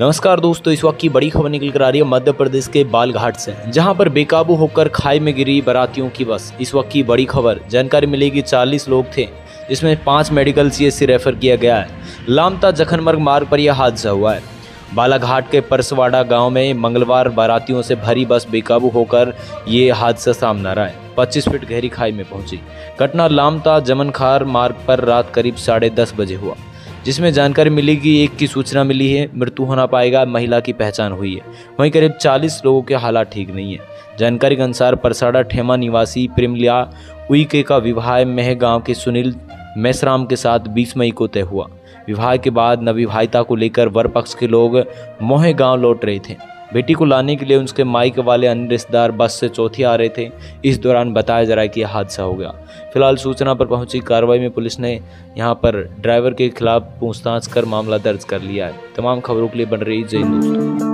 नमस्कार दोस्तों, इस वक्त की बड़ी खबर निकल कर आ रही है मध्य प्रदेश के बालाघाट से, जहां पर बेकाबू होकर खाई में गिरी बारातियों की बस। इस वक्त की बड़ी खबर जानकारी मिलेगी 40 लोग थे, जिसमें 5 मेडिकल सीएचसी रेफर किया गया है। लामता जखनमर्ग मार्ग पर यह हादसा हुआ है। बालाघाट के परसवाड़ा गांव में मंगलवार बारातियों से भरी बस बेकाबू होकर ये हादसा सामने आ रहा है। 25 फीट गहरी खाई में पहुंची। घटना लामता जमनखार मार्ग पर रात करीब 10:30 बजे हुआ, जिसमें जानकारी मिली कि एक की सूचना मिली है, मृत्यु होना पाएगा। महिला की पहचान हुई है। वहीं करीब 40 लोगों के हालात ठीक नहीं है। जानकारी के अनुसार परसाड़ा ठेमा निवासी प्रेमलिया उइके का विवाह मेह गांव के सुनील मैसराम के साथ 20 मई को तय हुआ। विवाह के बाद नविवाहिता को लेकर वर पक्ष के लोग मोह गाँव लौट रहे थे। बेटी को लाने के लिए उसके मायके वाले अन्य रिश्तेदार बस से चौथी आ रहे थे। इस दौरान बताया जा रहा है कि यह हादसा हो गया। फिलहाल सूचना पर पहुंची कार्रवाई में पुलिस ने यहां पर ड्राइवर के खिलाफ पूछताछ कर मामला दर्ज कर लिया है। तमाम खबरों के लिए बन रही जय न्यूज़।